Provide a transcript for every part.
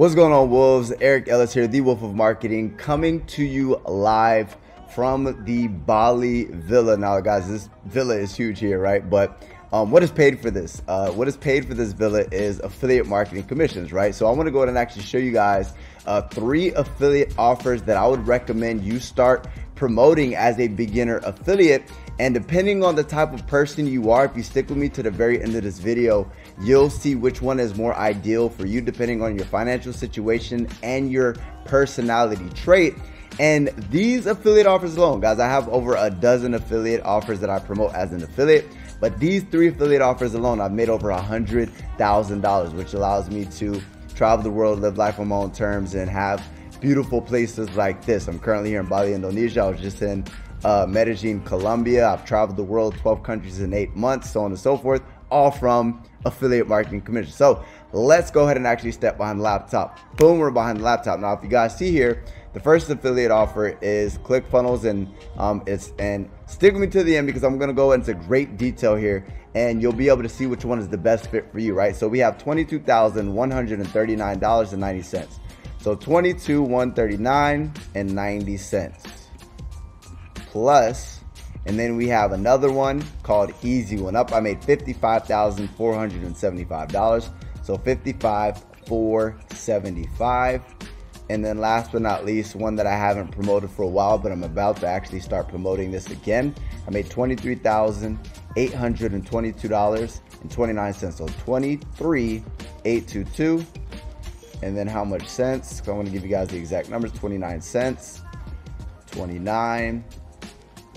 What's going on, Wolves? Eric Ellis here, the Wolf of Marketing, coming to you live from the Bali villa. Now, guys, this villa is huge here, right? But what is paid for this? What is paid for this villa is affiliate marketing commissions, right? So I want to go ahead and actually show you guys three affiliate offers that I would recommend you start promoting as a beginner affiliate. And depending on the type of person you are, if you stick with me to the very end of this video, you'll see which one is more ideal for you depending on your financial situation and your personality trait. And these affiliate offers alone, guys, I have over a dozen affiliate offers that I promote as an affiliate, but these three affiliate offers alone, I've made over $100,000, which allows me to travel the world, live life on my own terms, and have beautiful places like this. I'm currently here in Bali, Indonesia. I was just in Medellin, Colombia. I've traveled the world, 12 countries in 8 months, so on and so forth, all from affiliate marketing commission. So let's go ahead and actually step behind the laptop. Boom, we're behind the laptop. Now, if you guys see here, the first affiliate offer is ClickFunnels, and stick with me to the end because I'm gonna go into great detail here, and you'll be able to see which one is the best fit for you, right? So we have $22,139.90. So $22,139.90 plus, and then we have another one called Easy One Up. I made $55,475, so $55,475. And then last but not least, one that I haven't promoted for a while, but I'm about to actually start promoting this again. I made $23,822.29, so $23,822. And then how much cents? So I'm gonna give you guys the exact numbers. 29 cents, 29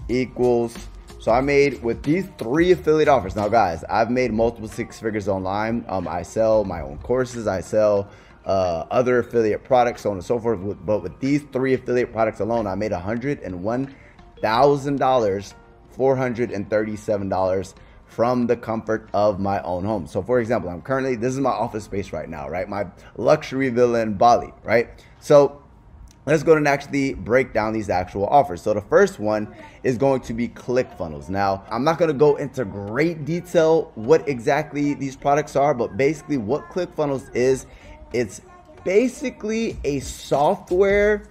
equals. So I made with these three affiliate offers. Now guys, I've made multiple six figures online. I sell my own courses, I sell other affiliate products, so on and so forth. But with these three affiliate products alone, I made $101,437 from the comfort of my own home. So for example, I'm currently, this is my office space right now, right? My luxury villa in Bali, right? So let's go and actually break down these actual offers. So the first one is going to be ClickFunnels. Now, I'm not gonna go into great detail what exactly these products are, but basically what ClickFunnels is, it's basically a software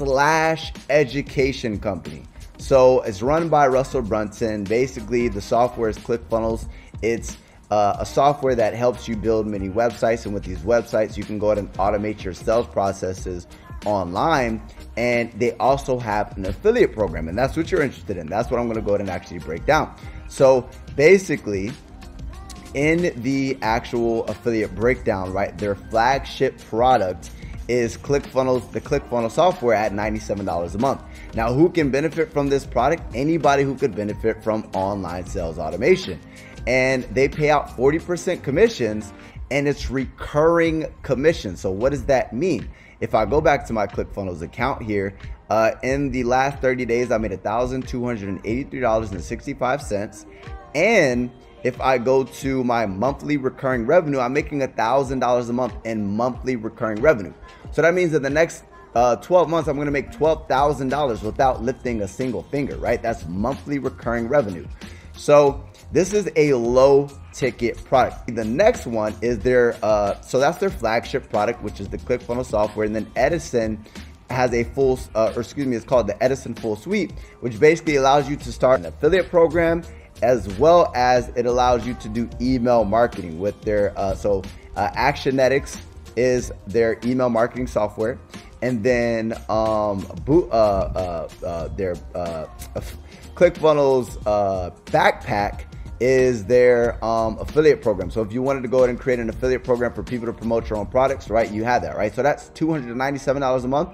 / education company. So it's run by Russell Brunson. Basically, the software is ClickFunnels. It's a software that helps you build many websites. And with these websites, you can go ahead and automate your sales processes online. And they also have an affiliate program. And that's what you're interested in. That's what I'm going to go ahead and actually break down. So basically, in the actual affiliate breakdown, right, their flagship product is ClickFunnels, the ClickFunnels software at $97 a month. Now, who can benefit from this product? Anybody who could benefit from online sales automation. And they pay out 40% commissions, and it's recurring commission. So what does that mean? If I go back to my ClickFunnels account here, in the last 30 days, I made $1,283.65. And if I go to my monthly recurring revenue, I'm making $1,000 a month in monthly recurring revenue. So that means that the next 12 months, I'm gonna make $12,000 without lifting a single finger, right? That's monthly recurring revenue. So this is a low ticket product. The next one is their, so that's their flagship product, which is the ClickFunnels software. And then Edison has a full, it's called the Edison Full Suite, which basically allows you to start an affiliate program, as well as it allows you to do email marketing with their, Actionetics is their email marketing software. And then ClickFunnels backpack is their affiliate program. So if you wanted to go ahead and create an affiliate program for people to promote your own products, right, you had that, right? So that's $297 a month.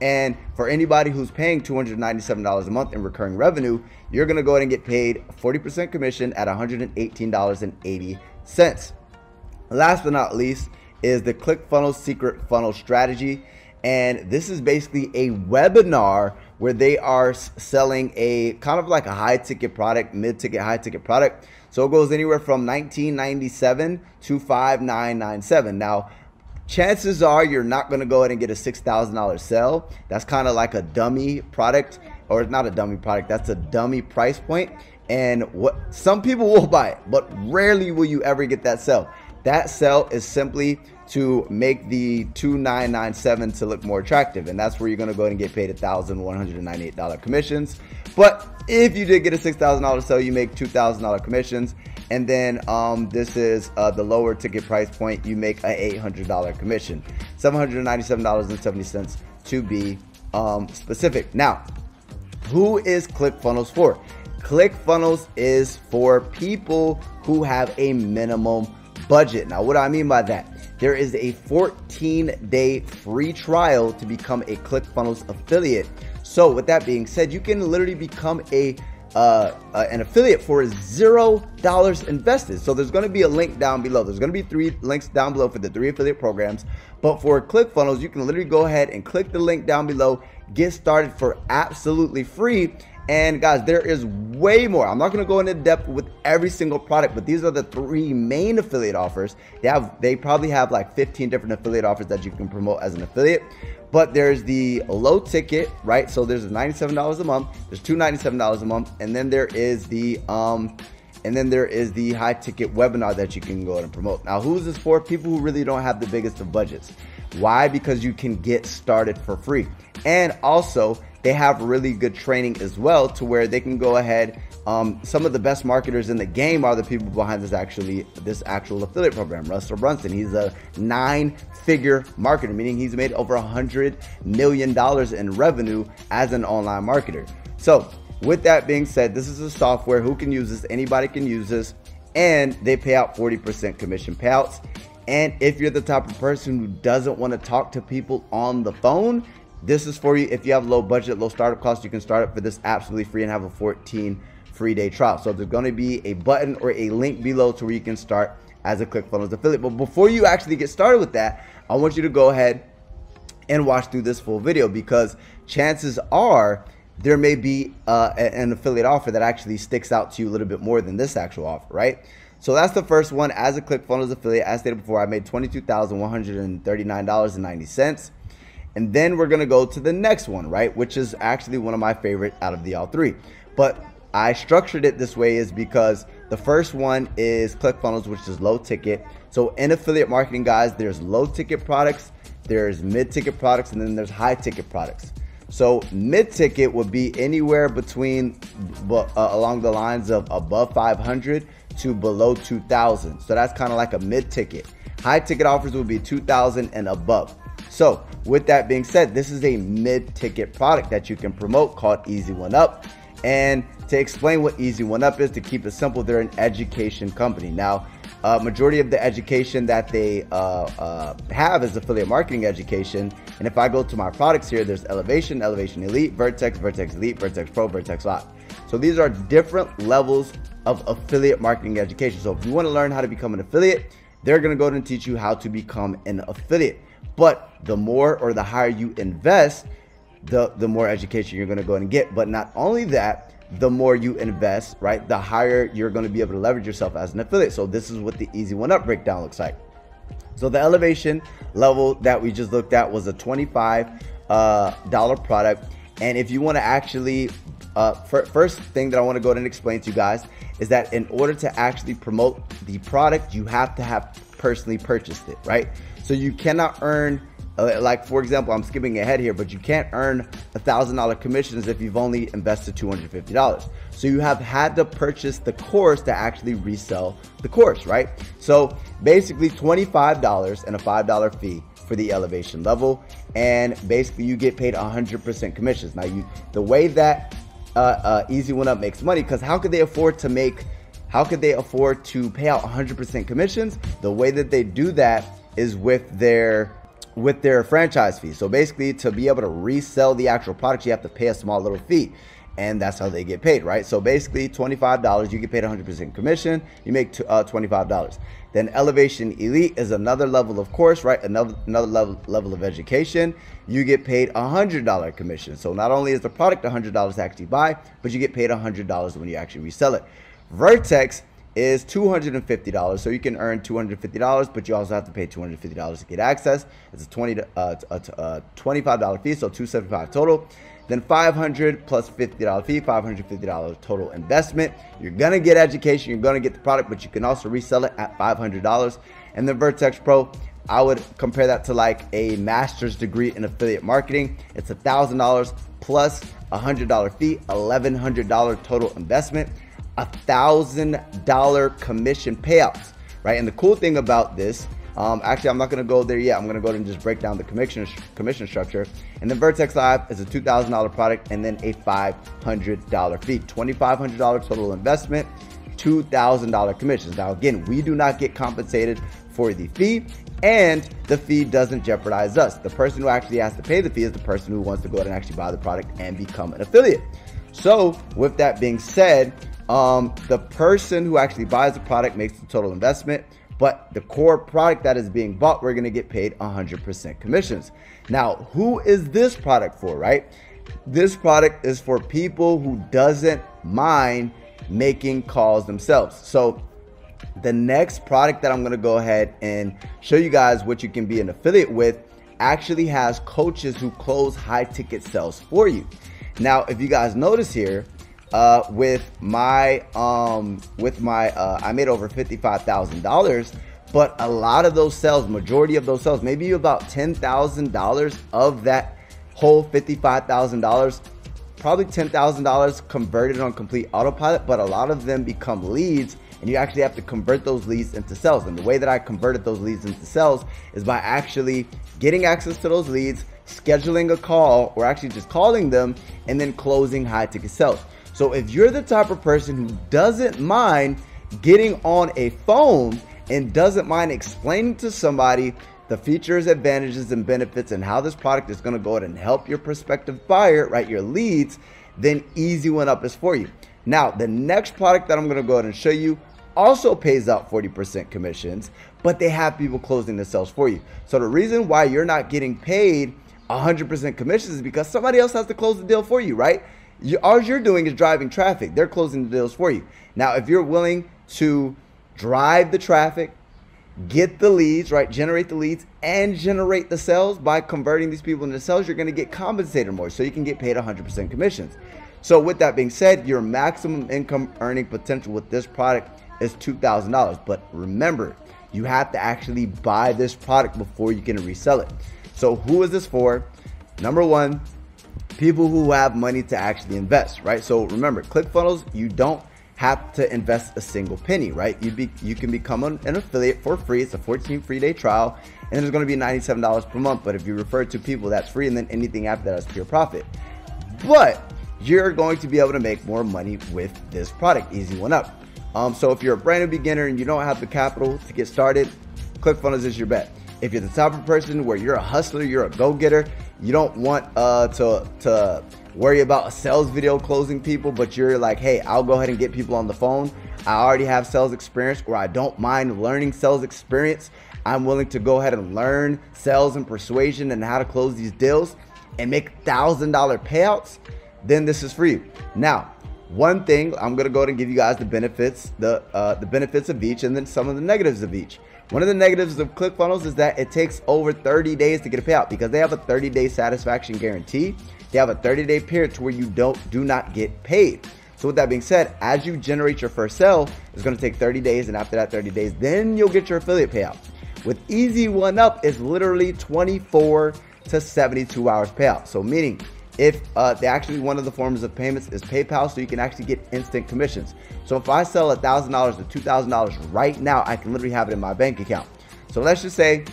And for anybody who's paying $297 a month in recurring revenue, you're gonna go ahead and get paid 40% commission at $118.80. Last but not least is the ClickFunnels Secret Funnel Strategy. And this is basically a webinar where they are selling a kind of like a high ticket product, mid ticket, high ticket product. So it goes anywhere from $19.97 to $5,997. Now, chances are you're not going to go ahead and get a $6,000 sale. That's kind of like a dummy product, or not a dummy product, that's a dummy price point. And what some people will buy it, but rarely will you ever get that sale. That sell is simply to make the 2997 to look more attractive, and that's where you're gonna go ahead and get paid $1,198 commissions. But if you did get a $6,000 sell, you make $2,000 commissions, and then this is the lower ticket price point, you make a $800 commission, $797.70 to be specific. Now, who is ClickFunnels for? ClickFunnels is for people who have a minimum budget. Now, what do I mean by that? There is a 14-day free trial to become a ClickFunnels affiliate. So with that being said, you can literally become a an affiliate for $0 invested. So there's going to be a link down below. There's going to be 3 links down below for the 3 affiliate programs. But for ClickFunnels, you can literally go ahead and click the link down below, get started for absolutely free. And guys, there is way more. I'm not going to go into depth with every single product, but these are the 3 main affiliate offers. They probably have like 15 different affiliate offers that you can promote as an affiliate. But there's the low ticket, right? So there's $97 a month, there's $297 a month, and then there is the high ticket webinar that you can go ahead and promote. Now, who's this for? People who really don't have the biggest of budgets. Why? Because you can get started for free. And also, they have really good training as well, to where they can go ahead. Some of the best marketers in the game are the people behind this actual affiliate program. Russell Brunson, he's a 9-figure marketer, meaning he's made over $100 million in revenue as an online marketer. So with that being said, this is a software who can use this. Anybody can use this, and they pay out 40% commission payouts. And if you're the type of person who doesn't want to talk to people on the phone, this is for you. If you have low budget, low startup costs, you can start up for this absolutely free and have a 14 free day trial. So there's going to be a button or a link below to where you can start as a ClickFunnels affiliate. But before you actually get started with that, I want you to go ahead and watch through this full video, because chances are there may be an affiliate offer that actually sticks out to you a little bit more than this actual offer, right? So that's the first one. As a ClickFunnels affiliate, as stated before, I made $22,139.90. And then we're going to go to the next one, right? Which is actually one of my favorite out of the all 3. But I structured it this way is because the first one is ClickFunnels, which is low ticket. So in affiliate marketing, guys, there's low ticket products, there's mid ticket products, and then there's high ticket products. So mid ticket would be anywhere between along the lines of above 500 to below 2,000. So that's kind of like a mid ticket. High ticket offers would be 2,000 and above. So with that being said, this is a mid-ticket product that you can promote called Easy One Up. And to explain what Easy One Up is, to keep it simple, they're an education company. Now, majority of the education that they have is affiliate marketing education. And if I go to my products here, there's Elevation, Elevation Elite, Vertex, Vertex Elite, Vertex Pro, Vertex Live. So these are different levels of affiliate marketing education. So if you want to learn how to become an affiliate, they're going to go and teach you how to become an affiliate. But the more or the higher you invest, the more education you're going to go and get. But not only that, the more you invest, right, the higher you're going to be able to leverage yourself as an affiliate. So this is what the Easy One Up breakdown looks like. So the elevation level that we just looked at was a $25 product. And if you want to actually, first thing that I want to go ahead and explain to you guys is that in order to actually promote the product, you have to have personally purchased it, right? So you cannot earn, like for example, I'm skipping ahead here, but you can't earn $1,000 commissions if you've only invested $250. So you have had to purchase the course to actually resell the course, right? So basically $25 and a $5 fee for the elevation level, and basically you get paid 100% commissions. Now, the way that Easy One Up makes money, because how could they afford to pay out 100% commissions? The way that they do that is with their franchise fee. So basically, to be able to resell the actual product, you have to pay a small little fee, and that's how they get paid, right? So basically, $25, you get paid 100% commission, you make $25. Then Elevation Elite is another level of course, right? Another level of education. You get paid $100 commission. So not only is the product $100 to actually buy, but you get paid $100 when you actually resell it. Vertex is $250, so you can earn $250, but you also have to pay $250 to get access. It's a $25 fee, so $275 total. then $500 plus $50 fee, $550 total investment. You're gonna get education, you're gonna get the product, but you can also resell it at $500. And then Vertex Pro, I would compare that to like a master's degree in affiliate marketing. It's $1,000 plus $100 fee, $1,100 total investment, $1,000 commission payouts, right? And the cool thing about this, actually, I'm not going to go there yet. I'm going to go ahead and just break down the commission structure. And then Vertex Live is a $2,000 product and then a $500 fee, $2,500 total investment, $2,000 commissions. Now, again, we do not get compensated for the fee, and the fee doesn't jeopardize us. The person who actually has to pay the fee is the person who wants to go ahead and actually buy the product and become an affiliate. So with that being said, the person who actually buys the product makes the total investment, but the core product that is being bought, we're going to get paid 100% commissions. Now, who is this product for, right? This product is for people who doesn't mind making calls themselves. So the next product that I'm going to go ahead and show you guys what you can be an affiliate with actually has coaches who close high ticket sales for you. Now, if you guys notice here, with my I made over $55,000, but a lot of those sales, majority of those sales, maybe about $10,000 of that whole $55,000, probably $10,000 converted on complete autopilot, but a lot of them become leads, and you actually have to convert those leads into sales. And the way that I converted those leads into sales is by actually getting access to those leads, scheduling a call, or actually just calling them, and then closing high ticket sales. So if you're the type of person who doesn't mind getting on a phone and doesn't mind explaining to somebody the features, advantages, and benefits and how this product is going to go ahead and help your prospective buyer, right, your leads, then Easy One Up is for you. Now, the next product that I'm going to go ahead and show you also pays out 40% commissions, but they have people closing the sales for you. So the reason why you're not getting paid 100% commissions is because somebody else has to close the deal for you, right? All you're doing is driving traffic. They're closing the deals for you. Now, if you're willing to drive the traffic, get the leads, right, generate the leads and generate the sales by converting these people into sales, you're going to get compensated more, so you can get paid 100% commissions. So with that being said, your maximum income earning potential with this product is $2,000. But remember, you have to actually buy this product before you can resell it. So who is this for? Number one, people who have money to actually invest, right? So remember, ClickFunnels, you don't have to invest a single penny, right? You can become an affiliate for free. It's a 14 free day trial, and it's going to be $97 per month. But if you refer to people, that's free, and then anything after that is pure profit. But you're going to be able to make more money with this product, Easy One Up. So if you're a brand new beginner and you don't have the capital to get started, ClickFunnels is your bet. If you're the type of person where you're a hustler, you're a go-getter, you don't want to worry about a sales video closing people, but you're like, hey, I'll go ahead and get people on the phone. I already have sales experience, or I don't mind learning sales experience. I'm willing to go ahead and learn sales and persuasion and how to close these deals and make $1,000 payouts, then this is for you. Now, one thing, I'm gonna go ahead and give you guys the benefits, the benefits of each, and then some of the negatives of each. One of the negatives of ClickFunnels is that it takes over 30 days to get a payout, because they have a 30-day satisfaction guarantee. They have a 30-day period to where you do not get paid. So with that being said, as you generate your first sale, it's going to take 30 days, and after that 30 days, then you'll get your affiliate payout. With Easy One Up, it's literally 24 to 72 hours payout. So meaning, if they actually, one of the forms of payments is PayPal, so you can actually get instant commissions. So if I sell $1,000 to $2,000 right now, I can literally have it in my bank account. So let's just say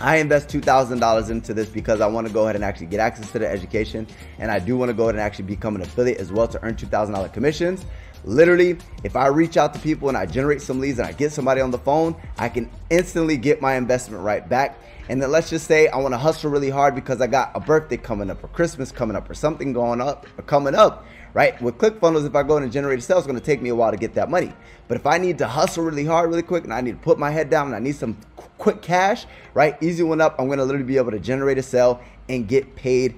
I invest $2,000 into this because I want to go ahead and actually get access to the education, and I do want to go ahead and actually become an affiliate as well to earn $2,000 commissions. Literally, if I reach out to people and I generate some leads and I get somebody on the phone, I can instantly get my investment right back. And then let's just say I want to hustle really hard because I got a birthday coming up, or Christmas coming up, or something going up or coming up, right? With ClickFunnels, if I go in and generate a sale, it's going to take me a while to get that money. But if I need to hustle really hard, really quick, and I need to put my head down and I need some quick cash, right? Easy One Up, I'm going to literally be able to generate a sale and get paid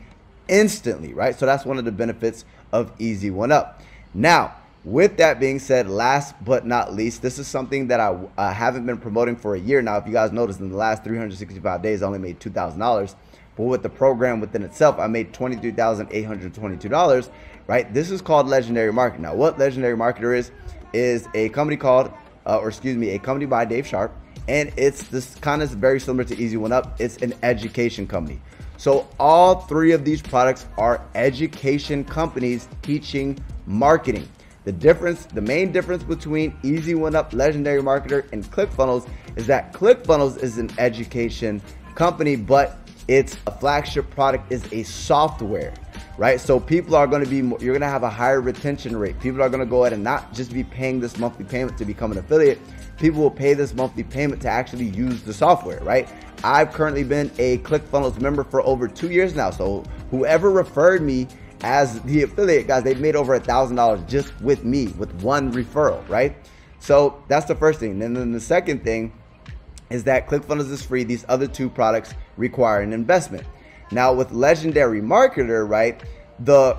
instantly, right? So that's one of the benefits of Easy One Up. Now, with that being said, last but not least, this is something that I haven't been promoting for a year now. If you guys noticed, in the last 365 days, I only made $2,000. But with the program within itself, I made $23,822, right? This is called Legendary Marketer. Now, what Legendary Marketer is a company called, a company by Dave Sharp. And it's this kind of very similar to Easy One Up. It's an education company. So all three of these products are education companies teaching marketing. The main difference between Easy One Up, Legendary Marketer, and ClickFunnels is that ClickFunnels is an education company, but its flagship product is a software, right? So people are going to be, you're going to have a higher retention rate. People are going to go ahead and not just be paying this monthly payment to become an affiliate. People will pay this monthly payment to actually use the software, right? I've currently been a ClickFunnels member for over 2 years now. So whoever referred me as the affiliate, guys, they've made over $1,000 just with me, with one referral, right? So that's the first thing. And then the second thing is that ClickFunnels is free. These other two products require an investment. Now with Legendary Marketer, right, the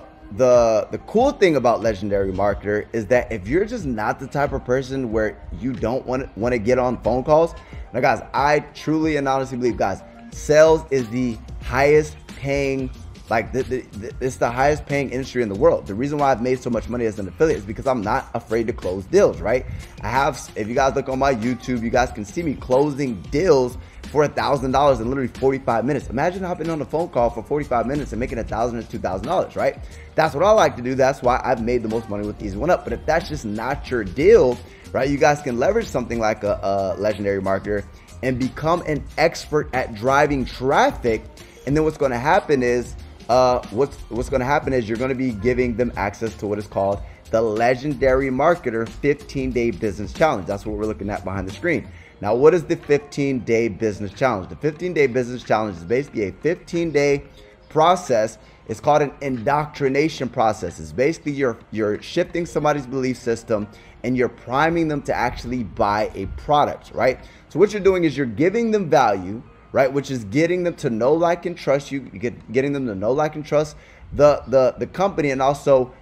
cool thing about Legendary Marketer is that if you're just not the type of person where you don't want to get on phone calls, now guys, I truly and honestly believe, guys, sales is the highest paying, like it's the highest paying industry in the world. The reason why I've made so much money as an affiliate is because I'm not afraid to close deals, right? I have, if you guys look on my YouTube, you guys can see me closing deals for $1,000 in literally 45 minutes. Imagine hopping on a phone call for 45 minutes and making $1,000 or $2,000, right? That's what I like to do. That's why I've made the most money with Easy One Up. But if that's just not your deal, right? You guys can leverage something like a Legendary Marketer and become an expert at driving traffic. And then what's going to happen is, what's going to happen is you're going to be giving them access to what is called the Legendary Marketer 15-Day Business Challenge. That's what we're looking at behind the screen. Now, what is the 15-Day Business Challenge? The 15-Day Business Challenge is basically a 15-day process. It's called an indoctrination process. It's basically you're shifting somebody's belief system and you're priming them to actually buy a product, right? So what you're doing is you're giving them value, right, which is getting them to know, like, and trust you, getting them to know, like, and trust the company, and also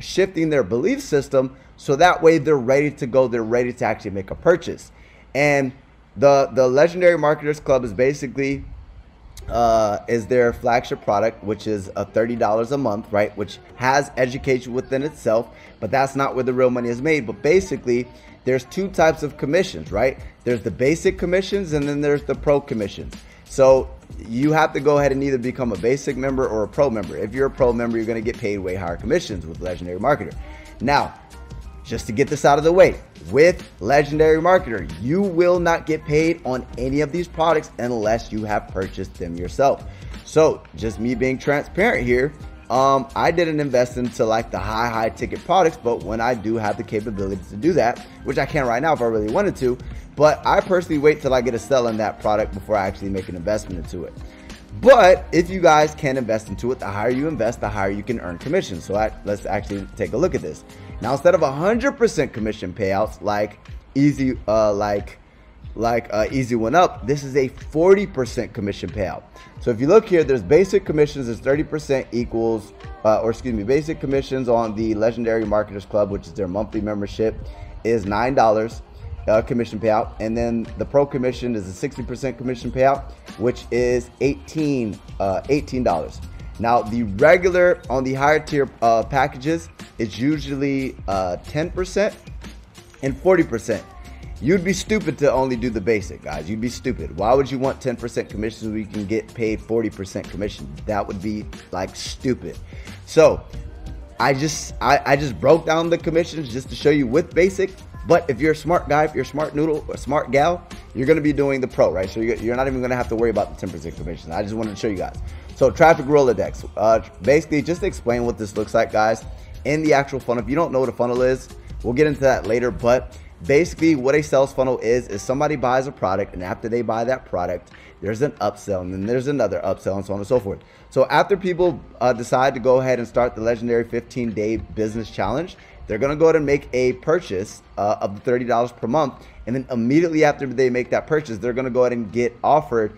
shifting their belief system so that way they're ready to go, they're ready to actually make a purchase. And the Legendary Marketers Club is basically is their flagship product, which is $30 a month, right, which has education within itself, but that's not where the real money is made. But basically there's two types of commissions, right? There's the basic commissions and then there's the pro commissions. So you have to go ahead and either become a basic member or a pro member. If you're a pro member, you're going to get paid way higher commissions with Legendary Marketer. Now, just to get this out of the way, with Legendary Marketer, you will not get paid on any of these products unless you have purchased them yourself. So just me being transparent here, I didn't invest into like the high ticket products, but when I do have the capability to do that, which I can right now if I really wanted to, but I personally wait till I get a sell in that product before I actually make an investment into it. But if you guys can invest into it, the higher you invest, the higher you can earn commission. So let's actually take a look at this. Now, instead of 100% commission payouts like Easy One Up, this is a 40% commission payout. So if you look here, there's basic commissions is 30% equals, basic commissions on the Legendary Marketers Club, which is their monthly membership, is $9 commission payout. And then the pro commission is a 60% commission payout, which is $18. Now, the regular on the higher tier packages is usually 10% and 40%. You'd be stupid to only do the basic, guys. You'd be stupid. Why would you want 10% commission when you can get paid 40% commission? That would be like stupid. So I just broke down the commissions just to show you with basic. But if you're a smart guy, if you're a smart noodle or smart gal, you're going to be doing the pro, right? So you're not even going to have to worry about the 10% commission. I just wanted to show you guys. So traffic Rolodex, basically just to explain what this looks like, guys, in the actual funnel. If you don't know what a funnel is, we'll get into that later. But basically what a sales funnel is somebody buys a product, and after they buy that product, there's an upsell, and then there's another upsell, and so on and so forth. So after people decide to go ahead and start the Legendary 15-Day Business Challenge, they're going to go ahead and make a purchase of the $30 per month. And then immediately after they make that purchase, they're going to go ahead and get offered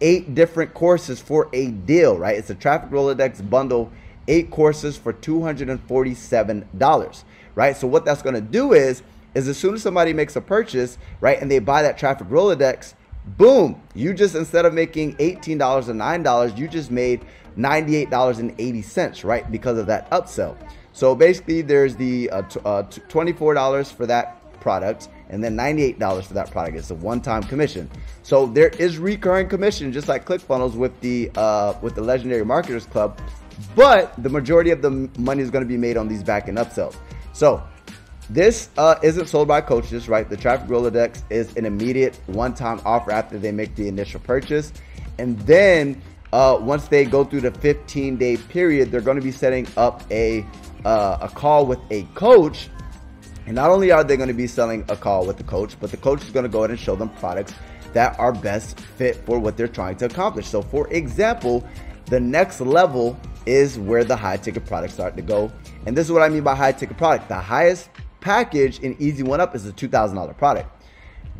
8 different courses for a deal, right? It's a traffic Rolodex bundle, 8 courses for $247, right? So what that's going to do is as soon as somebody makes a purchase, right, and they buy that traffic Rolodex, Boom, you just, instead of making $18 and $9, you just made $98.80, right? Because of that upsell. So basically there's the $24 for that product and then $98 for that product. It's a one-time commission. So there is recurring commission, just like ClickFunnels with the Legendary Marketers Club, but the majority of the money is going to be made on these back end upsells. So this isn't sold by coaches, right? The Traffic Rolodex is an immediate one-time offer after they make the initial purchase. And then once they go through the 15-day period, they're going to be setting up a call with a coach. And not only are they going to be selling a call with the coach, but the coach is going to go ahead and show them products that are best fit for what they're trying to accomplish. So for example, the next level is where the high ticket products start to go. And this is what I mean by high ticket product. The highest package in Easy One Up is a $2,000 product.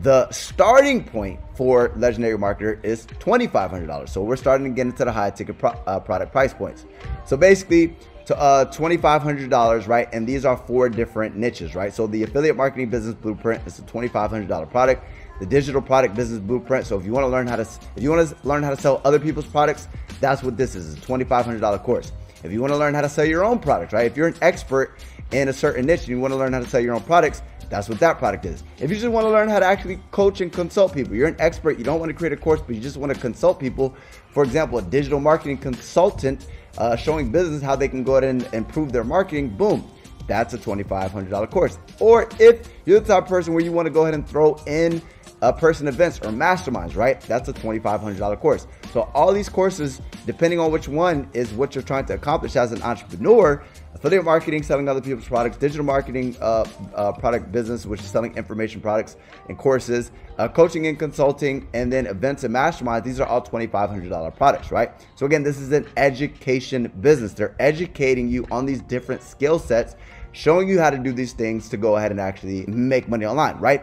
The starting point for Legendary Marketer is $2,500. So we're starting to get into the high ticket product price points. So basically to $2,500, right? And these are four different niches, right? So the affiliate marketing business blueprint is a $2,500 product. The digital product business blueprint. So if you want to learn how to, sell other people's products, that's what this is. It's a $2,500 course. If you want to learn how to sell your own product, right? If you're an expert in a certain niche and you want to learn how to sell your own products, that's what that product is. If you just want to learn how to actually coach and consult people, you're an expert, you don't want to create a course, but you just want to consult people. For example, a digital marketing consultant showing business how they can go ahead and improve their marketing, boom, that's a $2,500 course. Or if you're the type of person where you want to go ahead and throw in in-person events or masterminds, right? That's a $2,500 course. So all these courses, depending on which one is what you're trying to accomplish as an entrepreneur, affiliate marketing, selling other people's products, digital marketing, product business, which is selling information products and courses, coaching and consulting, and then events and masterminds. These are all $2,500 products, right? So again, this is an education business. They're educating you on these different skill sets, showing you how to do these things to go ahead and actually make money online, right?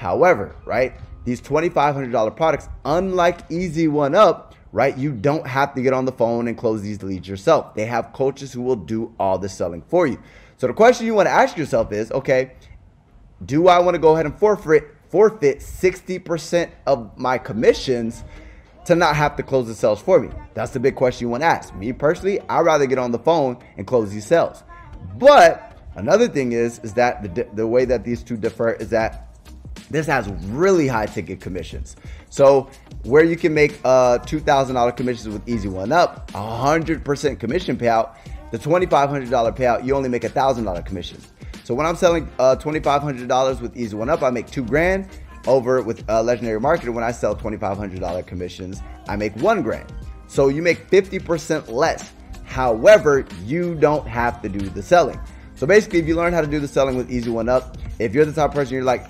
However, right, these $2,500 products, unlike Easy One Up, right, you don't have to get on the phone and close these leads yourself. They have coaches who will do all the selling for you. So the question you want to ask yourself is, okay, do I want to go ahead and forfeit 60% of my commissions to not have to close the sales for me? That's the big question you want to ask. Me personally, I'd rather get on the phone and close these sales. But another thing is that the way that these two differ is that this has really high ticket commissions. So where you can make $2,000 commissions with Easy One Up, 100% commission payout, the $2,500 payout, you only make $1,000 commission. So when I'm selling $2,500 with Easy One Up, I make $2,000. Over with Legendary Marketer, when I sell $2,500 commissions, I make $1,000. So you make 50% less. However, you don't have to do the selling. So basically, if you learn how to do the selling with Easy One Up, if you're the type of person, you're like,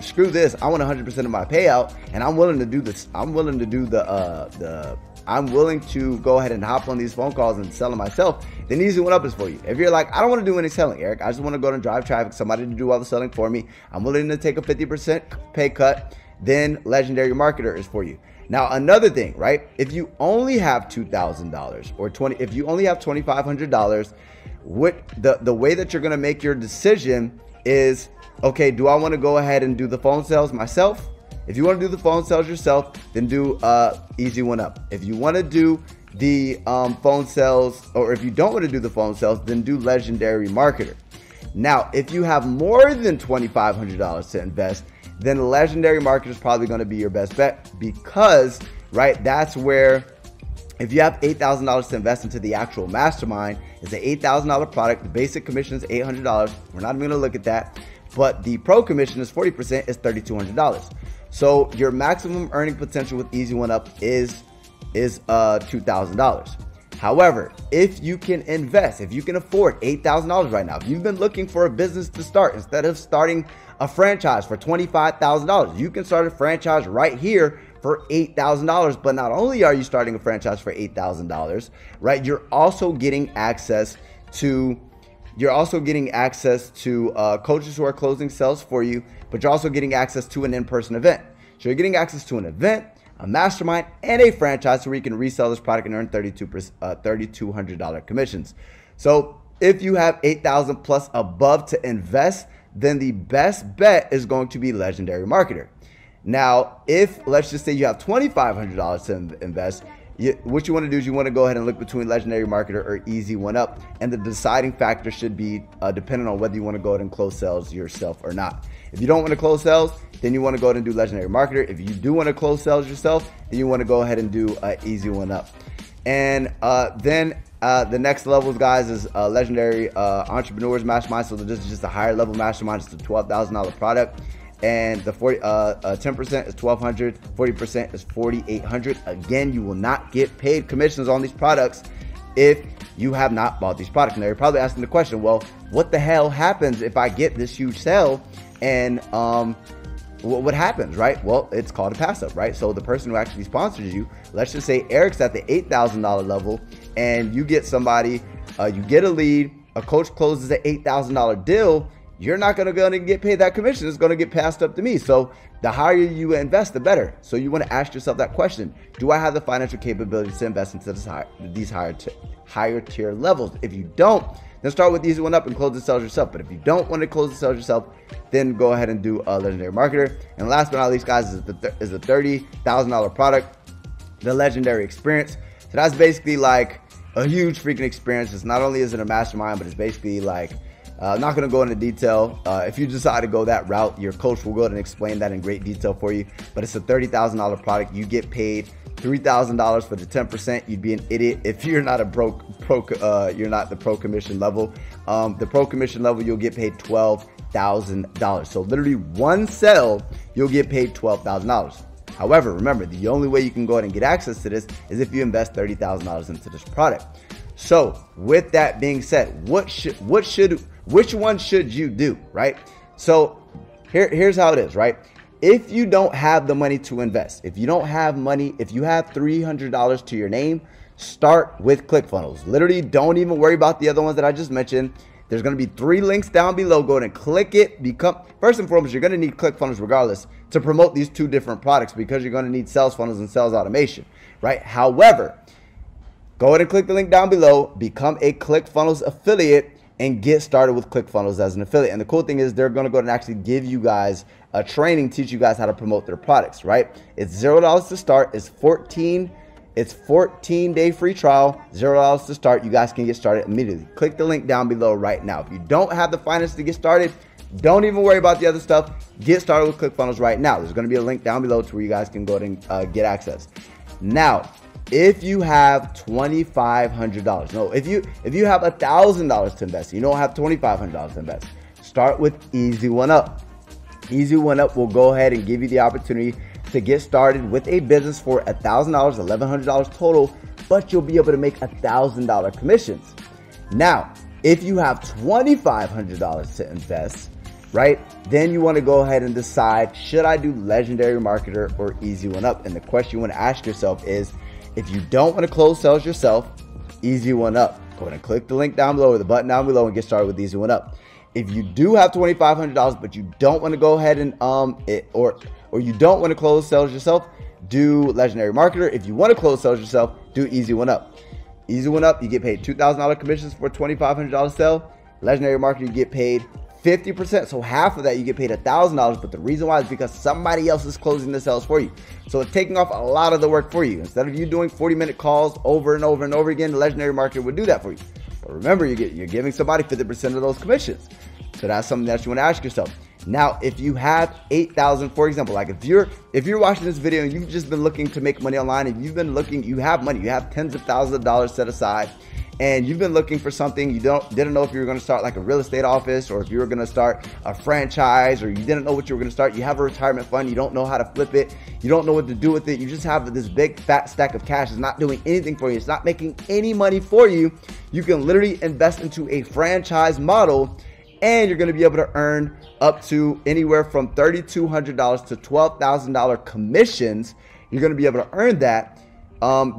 screw this, I want 100% of my payout, and I'm willing to do this. I'm willing to do I'm willing to go ahead and hop on these phone calls and sell them myself. Then Easy One Up is for you. If you're like, I don't want to do any selling, Eric, I just want to go and drive traffic, somebody to do all the selling for me, I'm willing to take a 50% pay cut, then Legendary Marketer is for you. Now, another thing, right? If you only have $2,000 or if you only have $2,500, what the way that you're going to make your decision is, okay, do I want to go ahead and do the phone sales myself? If you want to do the phone sales yourself, then do Easy One Up. If you want to do the phone sales, or if you don't want to do the phone sales, then do Legendary Marketer. Now, if you have more than $2,500 to invest, then Legendary Marketer is probably going to be your best bet, because, right, that's where, if you have $8,000 to invest into the actual mastermind, it's an $8,000 product. The basic commission is $800. We're not even going to look at that. But the pro commission is 40%, is $3,200. So your maximum earning potential with Easy One Up is $2,000. However, if you can invest, if you can afford $8,000 right now, if you've been looking for a business to start, instead of starting a franchise for $25,000, you can start a franchise right here for $8,000. But not only are you starting a franchise for $8,000, right, you're also getting access to coaches who are closing sales for you, but you're also getting access to an in-person event. So you're getting access to an event, a mastermind, and a franchise where you can resell this product and earn $3,200 commissions. So if you have $8,000 plus above to invest, then the best bet is going to be Legendary Marketer. Now, if let's just say you have $2,500 to invest, what you want to do is you want to go ahead and look between Legendary Marketer or Easy One Up, and the deciding factor should be dependent on whether you want to go ahead and close sales yourself or not. If you don't want to close sales, then you want to go ahead and do Legendary Marketer. If you do want to close sales yourself, then you want to go ahead and do Easy One Up. And then the next levels, guys, is Legendary Entrepreneurs Mastermind. So this is just a higher level mastermind. It's a $12,000 product. And the 10% is $1,200, 40% is $4,800. Again, you will not get paid commissions on these products if you have not bought these products. Now, you're probably asking the question, well, what the hell happens if I get this huge sale? And what happens, right? Well, it's called a pass up, right? So the person who actually sponsors you, let's just say Eric's at the $8,000 level, and you get somebody, you get a lead, a coach closes an $8,000 deal. You're not gonna get paid that commission. It's gonna get passed up to me. So the higher you invest, the better. So you wanna ask yourself that question. Do I have the financial capability to invest into these higher tier levels? If you don't, then start with Easy One Up and close the sales yourself. But if you don't want to close the sales yourself, then go ahead and do a Legendary Marketer. And last but not least, guys, is the $30,000 product, the Legendary Experience. So that's basically like a huge freaking experience. It's not only is it a mastermind, but it's basically like, I'm not going to go into detail. If you decide to go that route, your coach will go ahead and explain that in great detail for you. But it's a $30,000 product. You get paid $3,000 for the 10%. You'd be an idiot if you're not the pro commission level. The pro commission level, you'll get paid $12,000. So literally one sale, you'll get paid $12,000. However, remember, the only way you can go ahead and get access to this is if you invest $30,000 into this product. So with that being said, which one should you do, right? So here's how it is, right? If you don't have the money to invest, if you don't have money, if you have $300 to your name, start with ClickFunnels. Literally, don't even worry about the other ones that I just mentioned. There's going to be 3 links down below. Go ahead and click it. First and foremost, you're going to need ClickFunnels regardless to promote these 2 different products, because you're going to need sales funnels and sales automation, right? However, go ahead and click the link down below, become a ClickFunnels affiliate, and get started with ClickFunnels as an affiliate. And the cool thing is they're gonna go ahead and actually give you guys a training, teach you guys how to promote their products, right? It's $0 to start, it's 14-day free trial, $0 to start. You guys can get started immediately. Click the link down below right now. If you don't have the finance to get started, don't even worry about the other stuff. Get started with ClickFunnels right now. There's gonna be a link down below to where you guys can go ahead and get access. Now, if you have $2,500, no, if you have $1,000 to invest, you don't have $2,500 to invest, start with Easy One Up. Easy One Up will go ahead and give you the opportunity to get started with a business for $1,000, $1,100 total, but you'll be able to make $1,000 commissions. Now, if you have $2,500 to invest, right, then you want to go ahead and decide, should I do Legendary Marketer or Easy One Up? And the question you want to ask yourself is, if you don't want to close sales yourself, Easy One Up. Go ahead and click the link down below or the button down below and get started with Easy One Up. If you do have $2,500, but you don't want to go ahead and or you don't want to close sales yourself, do Legendary Marketer. If you want to close sales yourself, do Easy One Up. Easy One Up, you get paid $2,000 commissions for a $2,500 sale. Legendary Marketer, you get paid 50%, so half of that, you get paid $1,000, but the reason why is because somebody else is closing the sales for you. So it's taking off a lot of the work for you. Instead of you doing 40-minute calls over and over and over again, the Legendary Marketer would do that for you. But remember, you're giving somebody 50% of those commissions. So that's something that you want to ask yourself. Now, if you have $8,000, for example, like if you're watching this video and you've just been looking to make money online, and you've been looking, you have money, you have tens of thousands of dollars set aside, and you've been looking for something, you didn't know if you were gonna start like a real estate office, or if you were gonna start a franchise, or you didn't know what you were gonna start, you have a retirement fund, you don't know how to flip it, you don't know what to do with it, you just have this big fat stack of cash, it's not doing anything for you, it's not making any money for you, you can literally invest into a franchise model, and you're gonna be able to earn up to anywhere from $3,200 to $12,000 commissions. You're gonna be able to earn that.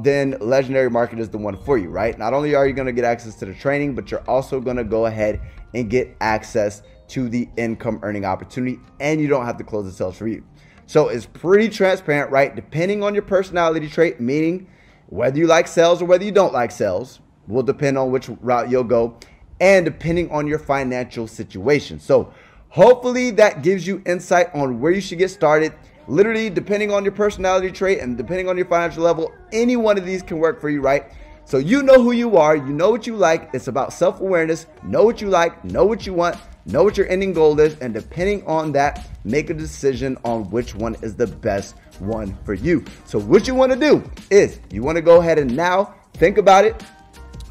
Then Legendary Marketer is the one for you, right? Not only are you going to get access to the training, but you're also going to go ahead and get access to the income earning opportunity, and you don't have to close the sales for you. So it's pretty transparent, right? Depending on your personality trait, meaning whether you like sales or whether you don't like sales will depend on which route you'll go, and depending on your financial situation. So hopefully that gives you insight on where you should get started. Literally, depending on your personality trait and depending on your financial level, any one of these can work for you, right? So you know who you are, you know what you like. It's about self-awareness. Know what you like, know what you want, know what your ending goal is, and depending on that, make a decision on which one is the best one for you. So what you want to do is you want to go ahead and now think about it.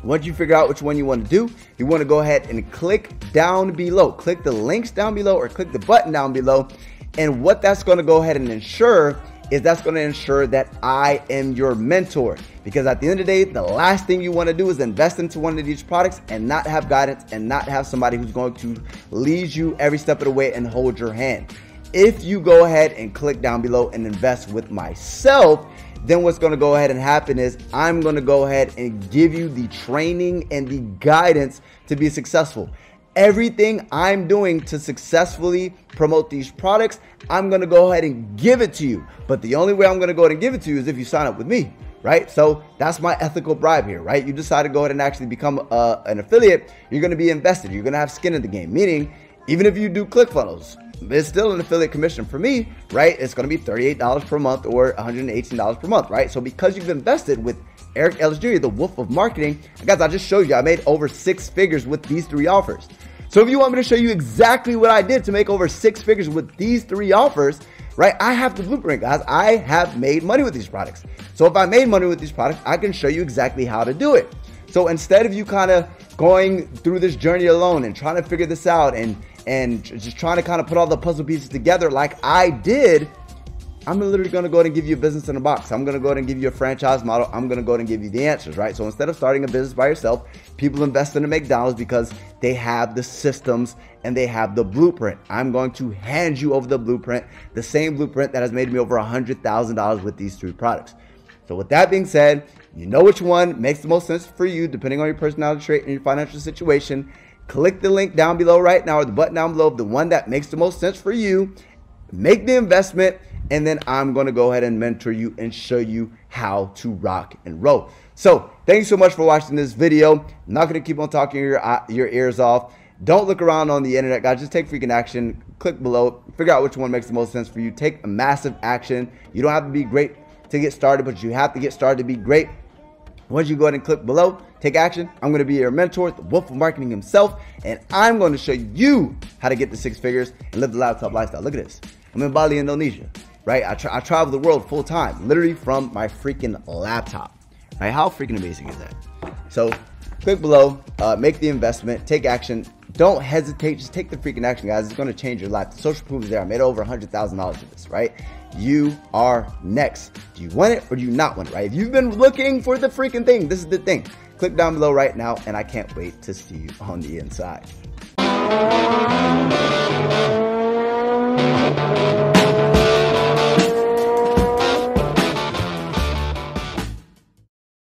Once you figure out which one you want to do, you want to go ahead and click down below. Click the links down below or click the button down below. And what that's going to go ahead and ensure is that's going to ensure that I am your mentor. Because at the end of the day, the last thing you want to do is invest into one of these products and not have guidance and not have somebody who's going to lead you every step of the way and hold your hand. If you go ahead and click down below and invest with myself, then what's going to go ahead and happen is I'm going to go ahead and give you the training and the guidance to be successful. Everything I'm doing to successfully promote these products, I'm going to go ahead and give it to you. But the only way I'm going to go ahead and give it to you is if you sign up with me, right? So that's my ethical bribe here, right? You decide to go ahead and actually become an affiliate. You're going to be invested. You're going to have skin in the game, meaning even if you do ClickFunnels, it's still an affiliate commission for me, right? It's going to be $38 per month or $118 per month, right? So because you've invested with Eric Ellis, the Wolf of Marketing, guys, I just showed you, I made over six figures with these three offers. So if you want me to show you exactly what I did to make over six figures with these three offers, right? I have the blueprint, guys. I have made money with these products. So if I made money with these products, I can show you exactly how to do it. So instead of you kind of going through this journey alone and trying to figure this out and just trying to kind of put all the puzzle pieces together like I did, I'm literally going to go ahead and give you a business in a box. I'm going to go ahead and give you a franchise model. I'm going to go ahead and give you the answers, right? So instead of starting a business by yourself, people invest in a McDonald's because they have the systems and they have the blueprint. I'm going to hand you over the blueprint, the same blueprint that has made me over $100,000 with these three products. So with that being said, you know which one makes the most sense for you, depending on your personality trait and your financial situation. Click the link down below right now or the button down below of the one that makes the most sense for you. Make the investment, and then I'm going to go ahead and mentor you and show you how to rock and roll. So thank you so much for watching this video. I'm not going to keep on talking your ears off. Don't look around on the internet, guys. Just take freaking action. Click below. Figure out which one makes the most sense for you. Take a massive action. You don't have to be great to get started, but you have to get started to be great. Once you go ahead and click below, take action. I'm going to be your mentor, the Wolf of Marketing himself, and I'm going to show you how to get to six figures and live the laptop lifestyle. Look at this. I'm in Bali, Indonesia, right? I travel the world full time, literally from my freaking laptop, right? How freaking amazing is that? So click below, make the investment, take action. Don't hesitate. Just take the freaking action, guys. It's going to change your life. The social proof is there. I made over $100,000 with this, right? You are next. Do you want it or do you not want it, right? If you've been looking for the freaking thing, this is the thing. Click down below right now, and I can't wait to see you on the inside.